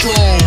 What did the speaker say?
strong.